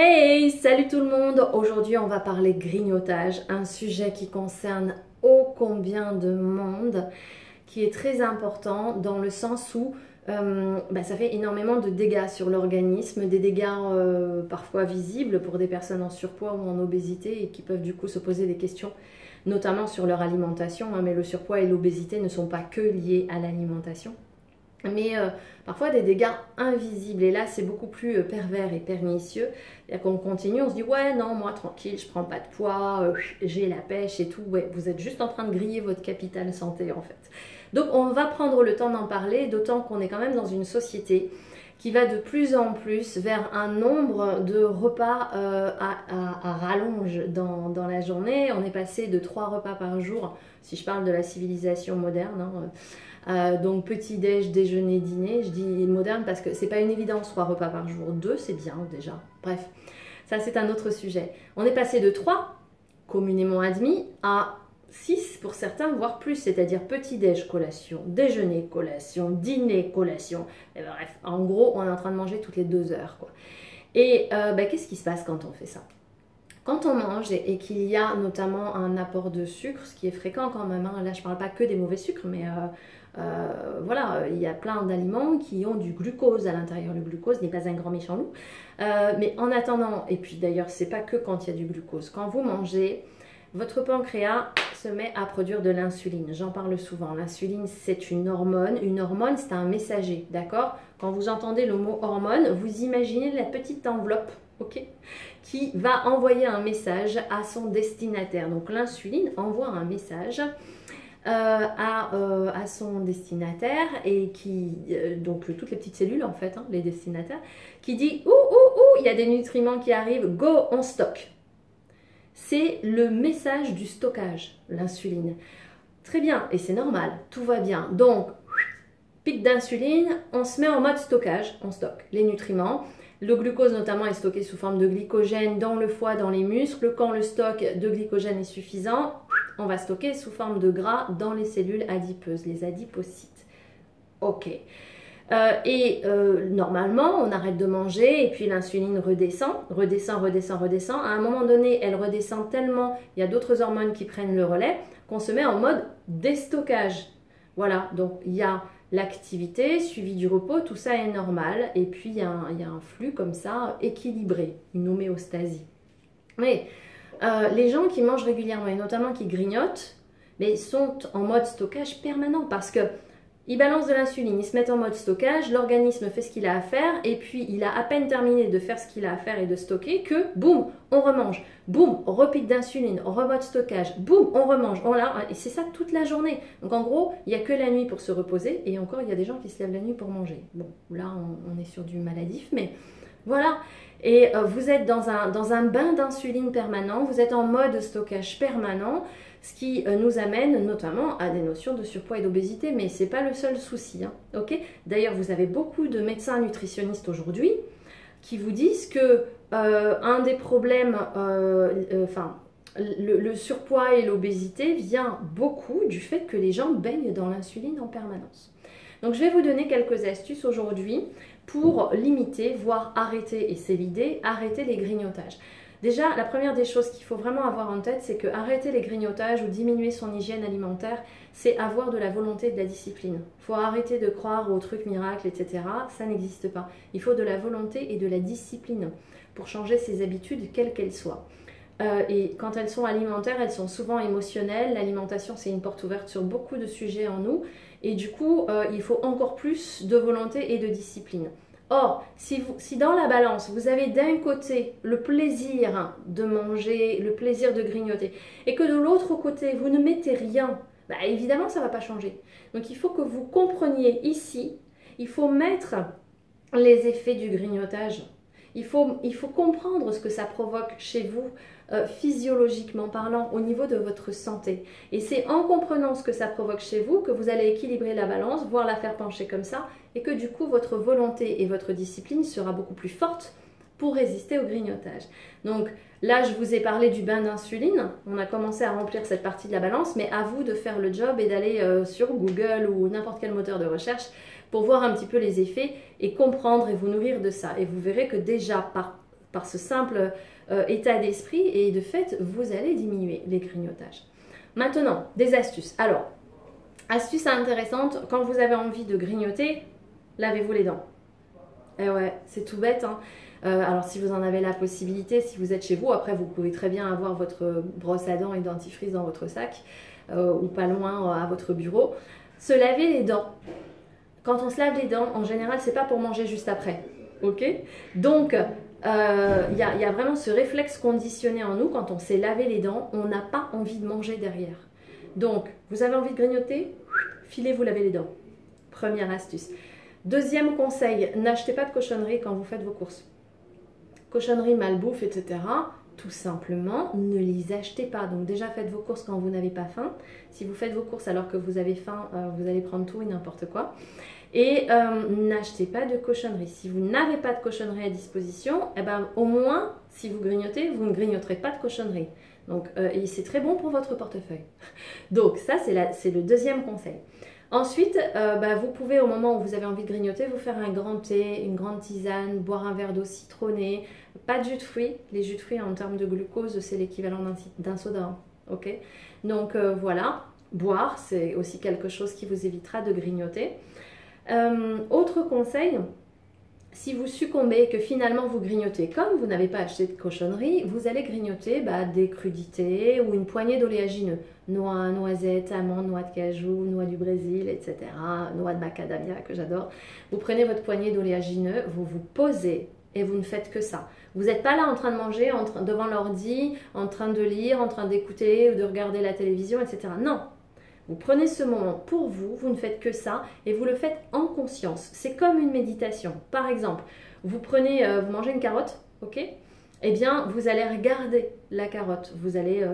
Hey, salut tout le monde! Aujourd'hui, on va parler grignotage, un sujet qui concerne ô combien de monde, qui est très important dans le sens où ça fait énormément de dégâts sur l'organisme, des dégâts parfois visibles pour des personnes en surpoids ou en obésité et qui peuvent du coup se poser des questions, notamment sur leur alimentation, hein, mais le surpoids et l'obésité ne sont pas que liés à l'alimentation. Mais parfois des dégâts invisibles et là c'est beaucoup plus pervers et pernicieux. C'est-à-dire qu'on continue, on se dit ouais non moi tranquille, je prends pas de poids, j'ai la pêche et tout. Ouais, vous êtes juste en train de griller votre capital santé en fait. Donc on va prendre le temps d'en parler, d'autant qu'on est quand même dans une société qui va de plus en plus vers un nombre de repas à rallonge dans la journée. On est passé de 3 repas par jour, si je parle de la civilisation moderne, hein, donc petit-déj, déjeuner, dîner. Je dis moderne parce que c'est pas une évidence, 3 repas par jour. 2, c'est bien déjà. Bref, ça c'est un autre sujet. On est passé de 3, communément admis, à 6 pour certains, voire plus, c'est-à-dire petit-déj, collation, déjeuner, collation, dîner, collation. Et bref, en gros, on est en train de manger toutes les 2 heures, quoi. Et qu'est-ce qui se passe quand on fait ça? Quand on mange et qu'il y a notamment un apport de sucre, ce qui est fréquent quand même, hein, là je ne parle pas que des mauvais sucres, mais voilà, il y a plein d'aliments qui ont du glucose à l'intérieur. Le glucose n'est pas un grand méchant loup, mais en attendant, et puis d'ailleurs c'est pas que quand il y a du glucose, quand vous mangez, votre pancréas se met à produire de l'insuline. J'en parle souvent. L'insuline, c'est une hormone. Une hormone, c'est un messager, d'accord? Quand vous entendez le mot hormone, vous imaginez la petite enveloppe, ok, qui va envoyer un message à son destinataire. Donc l'insuline envoie un message à son destinataire et qui, donc toutes les petites cellules en fait, hein, les destinataires, qui dit « Ouh, il y a des nutriments qui arrivent, go, on stocke ». C'est le message du stockage, l'insuline. Très bien, et c'est normal, tout va bien. Donc, pic d'insuline, on se met en mode stockage, on stocke les nutriments. Le glucose notamment est stocké sous forme de glycogène dans le foie, dans les muscles. Quand le stock de glycogène est suffisant, on va stocker sous forme de gras dans les cellules adipeuses, les adipocytes. Ok. Normalement, on arrête de manger et puis l'insuline redescend. À un moment donné, elle redescend tellement, il y a d'autres hormones qui prennent le relais, qu'on se met en mode déstockage. Voilà, donc il y a l'activité suivie du repos, tout ça est normal. Et puis, il y a un flux comme ça équilibré, une homéostasie. Mais les gens qui mangent régulièrement et notamment qui grignotent, mais sont en mode stockage permanent parce que ils balancent de l'insuline, ils se mettent en mode stockage, l'organisme fait ce qu'il a à faire et puis il a à peine terminé de faire ce qu'il a à faire et de stocker que boum, on remange, boum, repique d'insuline, remode stockage, boum, on remange, et c'est ça toute la journée. Donc en gros, il n'y a que la nuit pour se reposer et encore il y a des gens qui se lèvent la nuit pour manger. Bon, là on est sur du maladif, mais voilà. Et vous êtes dans un bain d'insuline permanent, vous êtes en mode stockage permanent, ce qui nous amène notamment à des notions de surpoids et d'obésité, mais ce n'est pas le seul souci, hein, okay? D'ailleurs, vous avez beaucoup de médecins nutritionnistes aujourd'hui qui vous disent que un des problèmes, le surpoids et l'obésité vient beaucoup du fait que les gens baignent dans l'insuline en permanence. Donc je vais vous donner quelques astuces aujourd'hui pour limiter, voire arrêter, et c'est l'idée, arrêter les grignotages. Déjà, la première des choses qu'il faut vraiment avoir en tête, c'est que arrêter les grignotages ou diminuer son hygiène alimentaire, c'est avoir de la volonté et de la discipline. Il faut arrêter de croire aux trucs miracles, etc. Ça n'existe pas. Il faut de la volonté et de la discipline pour changer ses habitudes, quelles qu'elles soient. Et quand elles sont alimentaires, elles sont souvent émotionnelles. L'alimentation, c'est une porte ouverte sur beaucoup de sujets en nous. Et du coup, il faut encore plus de volonté et de discipline. Or, si dans la balance, vous avez d'un côté le plaisir de manger, le plaisir de grignoter, et que de l'autre côté, vous ne mettez rien, bah, évidemment, ça ne va pas changer. Donc, il faut que vous compreniez ici, il faut mettre les effets du grignotage. Il faut comprendre ce que ça provoque chez vous, physiologiquement parlant, au niveau de votre santé. Et c'est en comprenant ce que ça provoque chez vous que vous allez équilibrer la balance, voire la faire pencher comme ça, et que du coup, votre volonté et votre discipline sera beaucoup plus forte pour résister au grignotage. Donc là, je vous ai parlé du bain d'insuline. On a commencé à remplir cette partie de la balance, mais à vous de faire le job et d'aller sur Google ou n'importe quel moteur de recherche pour voir un petit peu les effets et comprendre et vous nourrir de ça. Et vous verrez que déjà, par par ce simple état d'esprit, et de fait, vous allez diminuer les grignotages. Maintenant, des astuces. Alors, astuce intéressante, quand vous avez envie de grignoter, lavez-vous les dents. Eh ouais, c'est tout bête, hein. Alors si vous en avez la possibilité, si vous êtes chez vous, après vous pouvez très bien avoir votre brosse à dents et dentifrice dans votre sac ou pas loin à votre bureau. Se laver les dents. Quand on se lave les dents, en général, c'est pas pour manger juste après, ok? Donc, il y a vraiment ce réflexe conditionné en nous, quand on s'est lavé les dents, on n'a pas envie de manger derrière. Donc, vous avez envie de grignoter, filez vous laver les dents. Première astuce. Deuxième conseil, n'achetez pas de cochonneries quand vous faites vos courses. Cochonneries, malbouffe, etc. Tout simplement, ne les achetez pas. Donc déjà, faites vos courses quand vous n'avez pas faim. Si vous faites vos courses alors que vous avez faim, vous allez prendre tout et n'importe quoi. Et n'achetez pas de cochonneries. Si vous n'avez pas de cochonneries à disposition, eh ben, au moins, si vous grignotez, vous ne grignoterez pas de cochonneries. Donc, et c'est très bon pour votre portefeuille. Donc ça, c'est le deuxième conseil. Ensuite, vous pouvez, au moment où vous avez envie de grignoter, vous faire un grand thé, une grande tisane, boire un verre d'eau citronnée, pas de jus de fruits. Les jus de fruits, en termes de glucose, c'est l'équivalent d'un soda, hein, ok? Donc voilà, boire, c'est aussi quelque chose qui vous évitera de grignoter. Autre conseil, si vous succombez et que finalement vous grignotez, comme vous n'avez pas acheté de cochonnerie, vous allez grignoter des crudités ou une poignée d'oléagineux. Noix, noisettes, amandes, noix de cajou, noix du Brésil, etc. Noix de macadamia que j'adore. Vous prenez votre poignée d'oléagineux, vous vous posez et vous ne faites que ça. Vous n'êtes pas là en train de manger, devant l'ordi, en train de lire, en train d'écouter ou de regarder la télévision, etc. Non! Vous prenez ce moment pour vous, vous ne faites que ça et vous le faites en conscience. C'est comme une méditation. Par exemple, vous mangez une carotte, ok? Eh bien, vous allez regarder la carotte. Vous allez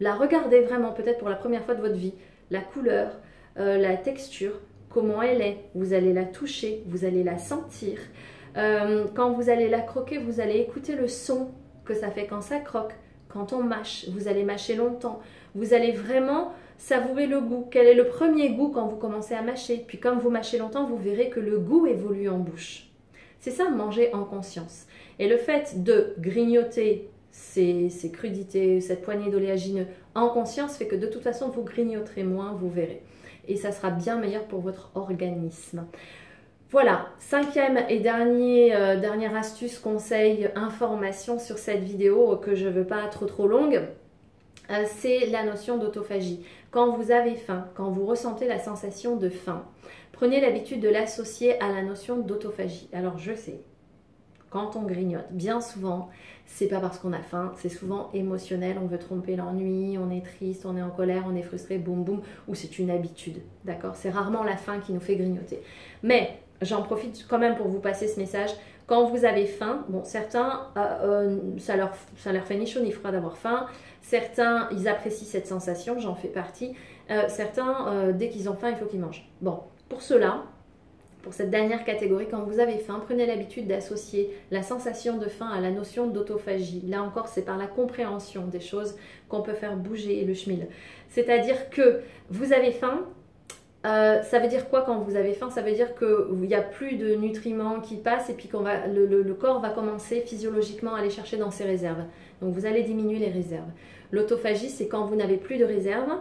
la regarder vraiment, peut-être pour la première fois de votre vie. La couleur, la texture, comment elle est. Vous allez la toucher, vous allez la sentir. Quand vous allez la croquer, vous allez écouter le son que ça fait quand ça croque. Quand on mâche, vous allez mâcher longtemps. Vous allez vraiment savourer le goût. Quel est le premier goût quand vous commencez à mâcher? Puis comme vous mâchez longtemps, vous verrez que le goût évolue en bouche. C'est ça, manger en conscience. Et le fait de grignoter ces crudités, cette poignée d'oléagineux en conscience fait que de toute façon, vous grignoterez moins, vous verrez. Et ça sera bien meilleur pour votre organisme. Voilà, cinquième et dernière astuce, conseil, information sur cette vidéo que je ne veux pas trop longue, c'est la notion d'autophagie. Quand vous avez faim, quand vous ressentez la sensation de faim, prenez l'habitude de l'associer à la notion d'autophagie. Alors je sais, quand on grignote, bien souvent, c'est pas parce qu'on a faim, c'est souvent émotionnel, on veut tromper l'ennui, on est triste, on est en colère, on est frustré, boum boum, ou c'est une habitude, d'accord? C'est rarement la faim qui nous fait grignoter. Mais j'en profite quand même pour vous passer ce message. Quand vous avez faim, bon, certains, ça leur fait ni chaud ni froid d'avoir faim. Certains, ils apprécient cette sensation, j'en fais partie. Certains, dès qu'ils ont faim, il faut qu'ils mangent. Bon, pour cela, pour cette dernière catégorie, quand vous avez faim, prenez l'habitude d'associer la sensation de faim à la notion d'autophagie. Là encore, c'est par la compréhension des choses qu'on peut faire bouger le schmil. C'est-à-dire que vous avez faim. Ça veut dire quoi quand vous avez faim? Ça veut dire qu'il n'y a plus de nutriments qui passent et puis le corps va commencer physiologiquement à aller chercher dans ses réserves. Donc vous allez diminuer les réserves. L'autophagie, c'est quand vous n'avez plus de réserves,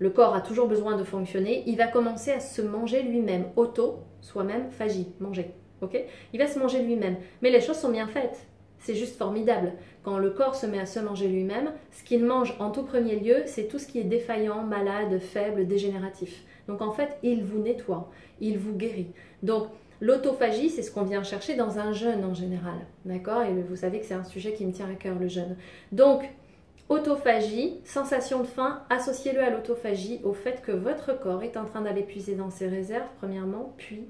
le corps a toujours besoin de fonctionner, il va commencer à se manger lui-même. Auto, soi-même, phagie, manger. Okay, il va se manger lui-même. Mais les choses sont bien faites. C'est juste formidable. Quand le corps se met à se manger lui-même, ce qu'il mange en tout premier lieu, c'est tout ce qui est défaillant, malade, faible, dégénératif. Donc en fait, il vous nettoie, il vous guérit. Donc l'autophagie, c'est ce qu'on vient chercher dans un jeûne en général. D'accord? Et vous savez que c'est un sujet qui me tient à cœur, le jeûne. Donc autophagie, sensation de faim, associez-le à l'autophagie, au fait que votre corps est en train d'aller puiser dans ses réserves, premièrement, puis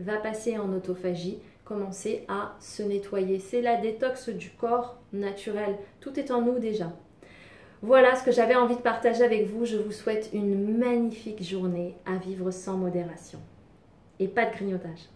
va passer en autophagie. Commencer à se nettoyer. C'est la détox du corps naturel. Tout est en nous déjà. Voilà ce que j'avais envie de partager avec vous. Je vous souhaite une magnifique journée à vivre sans modération. Et pas de grignotage.